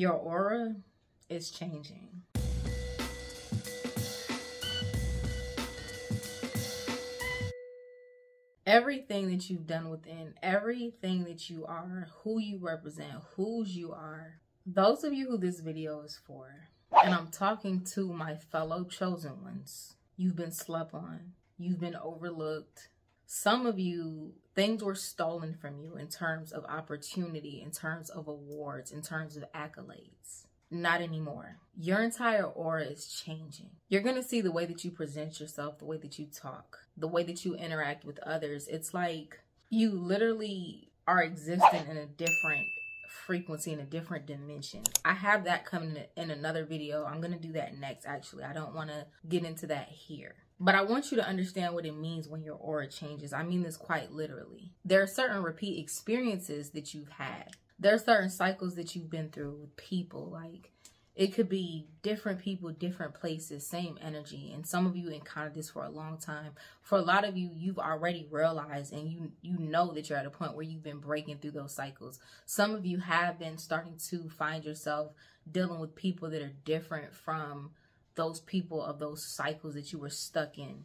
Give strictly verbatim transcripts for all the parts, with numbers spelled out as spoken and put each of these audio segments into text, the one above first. Your aura is changing. Everything that you've done within, everything that you are, who you represent, whose you are. Those of you who this video is for, and I'm talking to my fellow chosen ones, you've been slept on, you've been overlooked. Some of you, things were stolen from you in terms of opportunity, in terms of awards, in terms of accolades. Not anymore. Your entire aura is changing. You're going to see the way that you present yourself, the way that you talk, the way that you interact with others. It's like you literally are existing in a different frequency, in a different dimension. I have that coming in another video. I'm going to do that next, actually. I don't want to get into that here. But I want you to understand what it means when your aura changes. I mean this quite literally. There are certain repeat experiences that you've had. There are certain cycles that you've been through with people. Like, it could be different people, different places, same energy. And some of you encountered this for a long time. For a lot of you, you've already realized and you, you know that you're at a point where you've been breaking through those cycles. Some of you have been starting to find yourself dealing with people that are different from those people of those cycles that you were stuck in.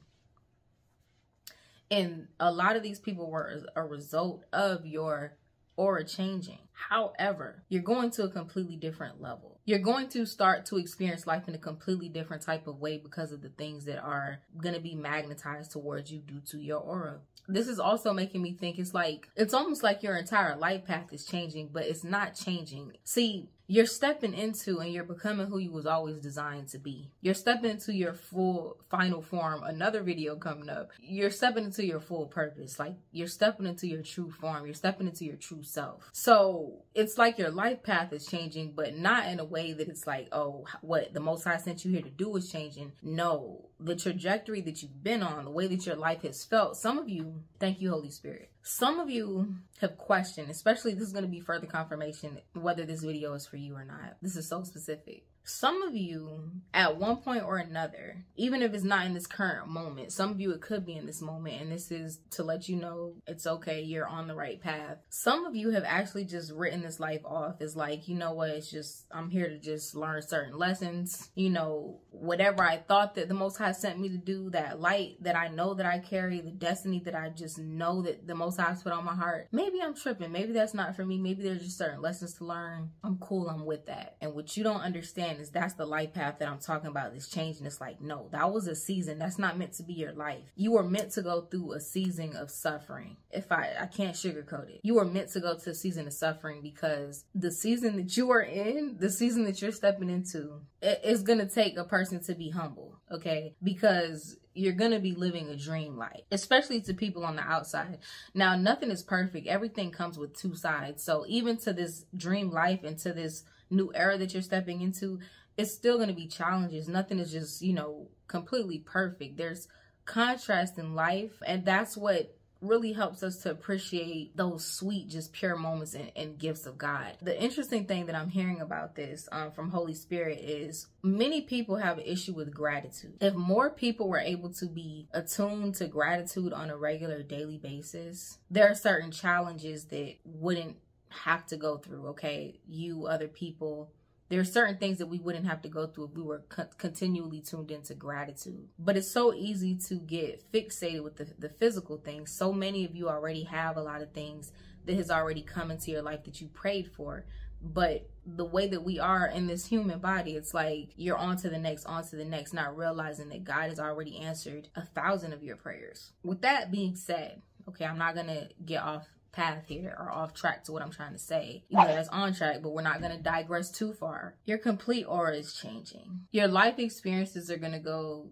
And a lot of these people were a result of your aura changing. However, you're going to a completely different level. You're going to start to experience life in a completely different type of way because of the things that are going to be magnetized towards you due to your aura. This is also making me think it's like, it's almost like your entire life path is changing, but it's not changing. See, you're stepping into and you're becoming who you was always designed to be. You're stepping into your full final form. Another video coming up. You're stepping into your full purpose. Like, you're stepping into your true form. You're stepping into your true self. So it's like your life path is changing, but not in a way that it's like, oh, what the Most High sent you here to do is changing. No, the trajectory that you've been on, the way that your life has felt. Some of you, thank you, Holy Spirit. Some of you have questioned, especially this is going to be further confirmation whether this video is for you or not. This is so specific. Some of you, at one point or another, even if it's not in this current moment, some of you, it could be in this moment, and this is to let you know it's okay, you're on the right path. Some of you have actually just written this life off as like, you know what, it's just, I'm here to just learn certain lessons. You know, whatever I thought that the Most High sent me to do, that light that I know that I carry, the destiny that I just know that the Most High's put on my heart, maybe I'm tripping, maybe that's not for me, maybe there's just certain lessons to learn. I'm cool, I'm with that. And what you don't understand is that's the life path that I'm talking about that's changing. It's like, no, that was a season. That's not meant to be your life. You were meant to go through a season of suffering. If I, I can't sugarcoat it. You were meant to go to a season of suffering because the season that you are in, the season that you're stepping into, it, it's going to take a person to be humble, okay? Because you're going to be living a dream life, especially to people on the outside. Now, nothing is perfect. Everything comes with two sides. So even to this dream life and to this new era that you're stepping into, it's still going to be challenges. Nothing is just, you know, completely perfect. There's contrast in life, and that's what really helps us to appreciate those sweet, just pure moments and, and gifts of God. The interesting thing that I'm hearing about this um, from Holy Spirit is many people have an issue with gratitude. If more people were able to be attuned to gratitude on a regular daily basis, there are certain challenges that wouldn't have to go through, okay? You, other people, there are certain things that we wouldn't have to go through if we were co continually tuned into gratitude. But it's so easy to get fixated with the, the physical things. So many of you already have a lot of things that has already come into your life that you prayed for. But the way that we are in this human body, it's like you're on to the next, on to the next, not realizing that God has already answered a thousand of your prayers. With that being said, okay, I'm not going to get off path here or off track to what I'm trying to say. You know, that's on track, but we're not going to digress too far. Your complete aura is changing. Your life experiences are going to go,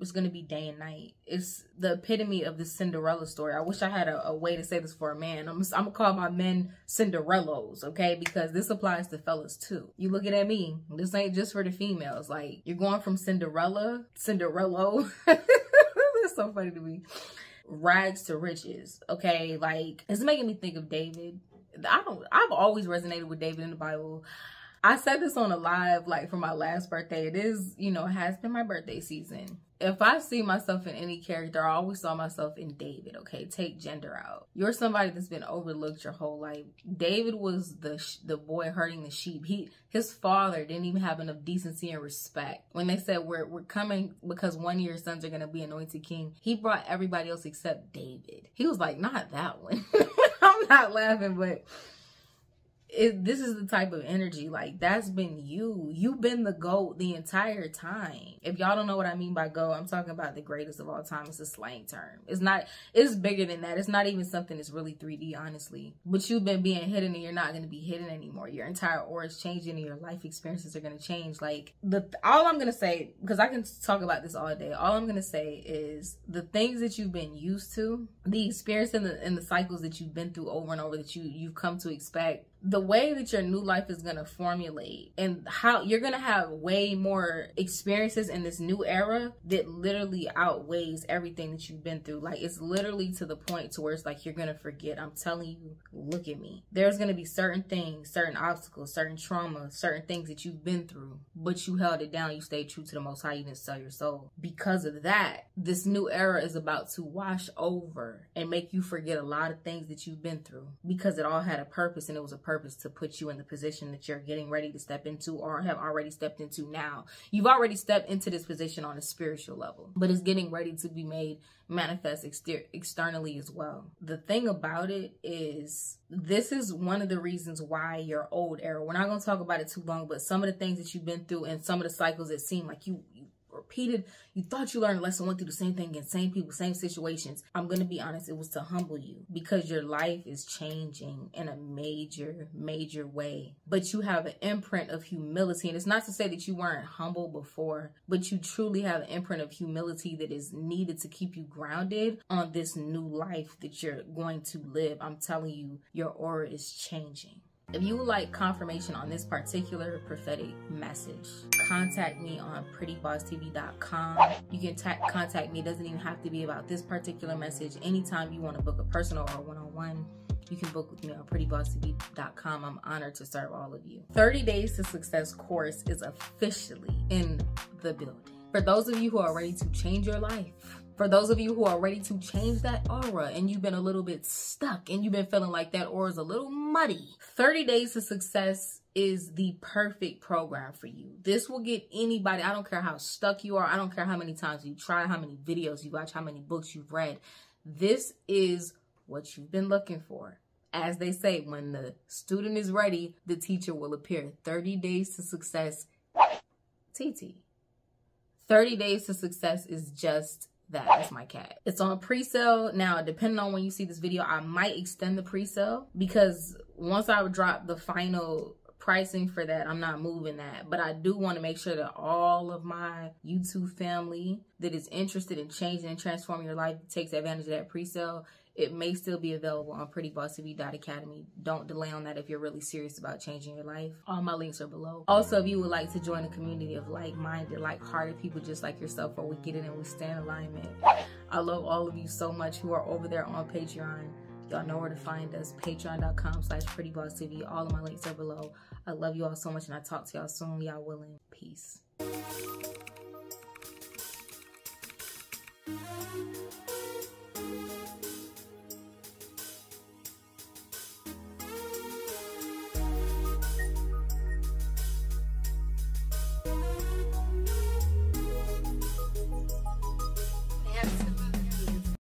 it's going to be day and night. It's the epitome of the Cinderella story. I wish I had a, a way to say this for a man. I'm, I'm going to call my men Cinderellos, okay? Because this applies to fellas too. You looking at me, this ain't just for the females. Like, you're going from Cinderella, Cinderello. That's so funny to me. Rags to riches, okay? Like, it's making me think of David. I don't, I've always resonated with David in the Bible. I said this on a live, like, for my last birthday. It is, you know, it has been my birthday season. if I see myself in any character, I always saw myself in David, okay? Take gender out. You're somebody that's been overlooked your whole life. David was the sh the boy herding the sheep. He His father didn't even have enough decency and respect. When they said, we're, we're coming because one of your sons are going to be anointed king, he brought everybody else except David. He was like, not that one. I'm not laughing, but... It, this is the type of energy, like, that's been you. You've been the GOAT the entire time. If y'all don't know what I mean by GOAT, I'm talking about the greatest of all time. It's a slang term. It's not, it's bigger than that. It's not even something that's really three D, honestly. But you've been being hidden and you're not going to be hidden anymore. Your entire aura is changing and your life experiences are going to change. Like, the all I'm going to say, because I can talk about this all day, all I'm going to say is the things that you've been used to, the experience and the, and the cycles that you've been through over and over that you, you've come to expect, the way that your new life is going to formulate and how you're going to have way more experiences in this new era that literally outweighs everything that you've been through. Like, it's literally to the point to where it's like, you're going to forget. I'm telling you, look at me. There's going to be certain things, certain obstacles, certain trauma, certain things that you've been through, but you held it down. You stayed true to the Most High. You didn't sell your soul. Because of that, this new era is about to wash over and make you forget a lot of things that you've been through, because it all had a purpose, and it was a purpose. Purpose to put you in the position that you're getting ready to step into, or have already stepped into now. You've already stepped into this position on a spiritual level, but it's getting ready to be made manifest exter externally as well. The thing about it is, this is one of the reasons why your old era, we're not going to talk about it too long, but some of the things that you've been through and some of the cycles that seem like you, you repeated, you thought you learned a lesson, went through the same thing again, same people, same situations. I'm going to be honest, it was to humble you, because your life is changing in a major, major way. But you have an imprint of humility. And it's not to say that you weren't humble before, but you truly have an imprint of humility that is needed to keep you grounded on this new life that you're going to live. I'm telling you, your aura is changing. If you would like confirmation on this particular prophetic message, contact me on Pretty Boss T V dot com. You can contact me. It doesn't even have to be about this particular message. Anytime you want to book a personal or one-on-one, you can book with me on Pretty Boss T V dot com. I'm honored to serve all of you. thirty days to success course is officially in the building. For those of you who are ready to change your life, for those of you who are ready to change that aura and you've been a little bit stuck and you've been feeling like that aura is a little muddy, thirty days to success is the perfect program for you. This will get anybody. I don't care how stuck you are. I don't care how many times you try, how many videos you watch, how many books you've read. This is what you've been looking for. As they say, when the student is ready, the teacher will appear. thirty days to success, T T. thirty days to success is just that. That's my cat. It's on pre-sale now. Depending on when you see this video, I might extend the pre-sale, because once I would drop the final pricing for that, I'm not moving that. But I do want to make sure that all of my YouTube family that is interested in changing and transforming your life takes advantage of that pre-sale. It may still be available on Pretty Boss T V dot academy. Don't delay on that if you're really serious about changing your life. All my links are below. Also, if you would like to join a community of like-minded, like-hearted people just like yourself, where we get it and we stay in alignment. I love all of you so much who are over there on Patreon. Y'all know where to find us, patreon dot com slash Pretty Boss T V. All of my links are below. I love you all so much, and I talk to y'all soon. Y'all willing. Peace.